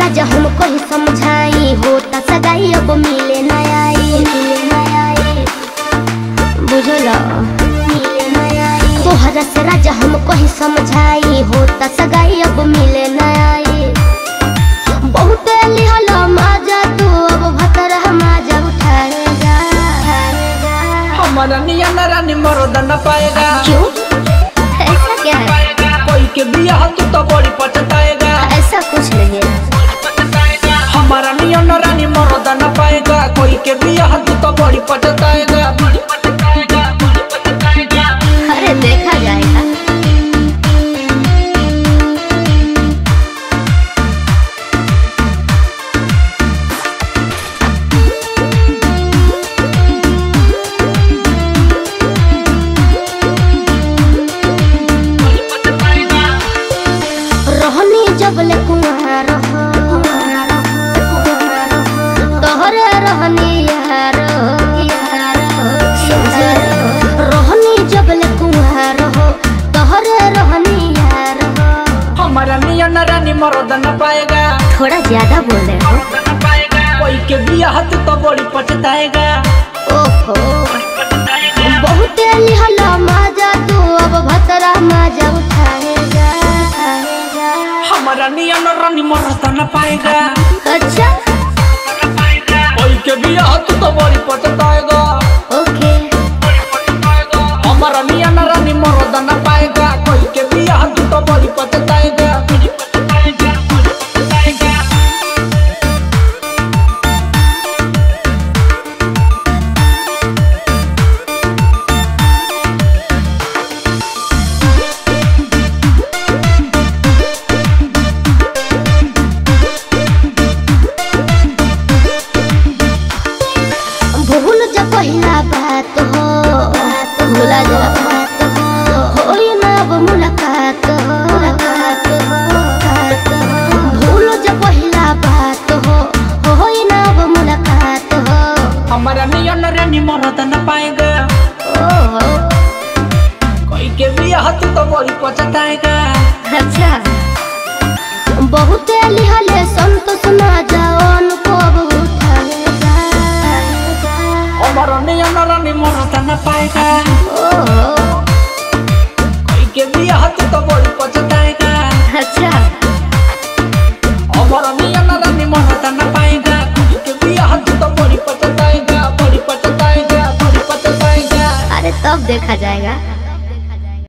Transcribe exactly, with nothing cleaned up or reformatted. राजा हमको ही समझाई, होता सगाई अब मिले न आई, बुझलो तोहरा से राजा हमको ही समझाई, होता सगाई अब मिले न आई। बहुते लिहलो माजा तू अब भतरा माजा उठाएगा, हमारा निया ना रानी मर्द न पाएगा। क्यों ऐसा क्या है? कोई के बियाह तू तो बड़ी पछताएगा। ऐसा कुछ नहीं है, हमारा निया ना रानी मर्द न पाएगा। कोई के बियाह तू तो बड़ी पछताएगा। अरे देखा जाएगा। जबले कुआं रहो तोहरे रहनी यारो, रहनी जबले कुआं रहो तोहरे रहनी यारो, हमारा निया ना रानी मर्द न पाएगा। थोड़ा ज्यादा बोल रहे हो। कोई के बियाह तू तो बड़ी पछताएगा। ओहो बहुते लिहला माजा तू अब भतरा माजा उठाएगा, हमारा निया ना रानी मर्द न पाएगा। अच्छा कोई के बियाह तू तो बड़ी पछताएगा। ओके हमारा निया ना रानी मर्द न पाएगा। कोई के बियाह तू तो बड़ी पछताएगा। पहिला बात हो भुला जा बात हो, होई ना अब मुलाकात हो, भूल जा पहिला बात हो, होई ना अब मुलाकात हो, हमारा निया ना रानी मर्द न पाएगा। कोई के बियाह तू तो बड़ी पछताएगा। अच्छा बहुते लिहले संतोष ना जाओ अनुभव ना पाएगा। कोई के बियाह तू तो बड़ी पछताएगा। अच्छा हमारा निया ना रानी मर्द न पाएगा। कोई के बियाह तू तो बड़ी पछताएगा, बड़ी पछताएगा, बड़ी पछताएगा। अरे तब देखा जाएगा।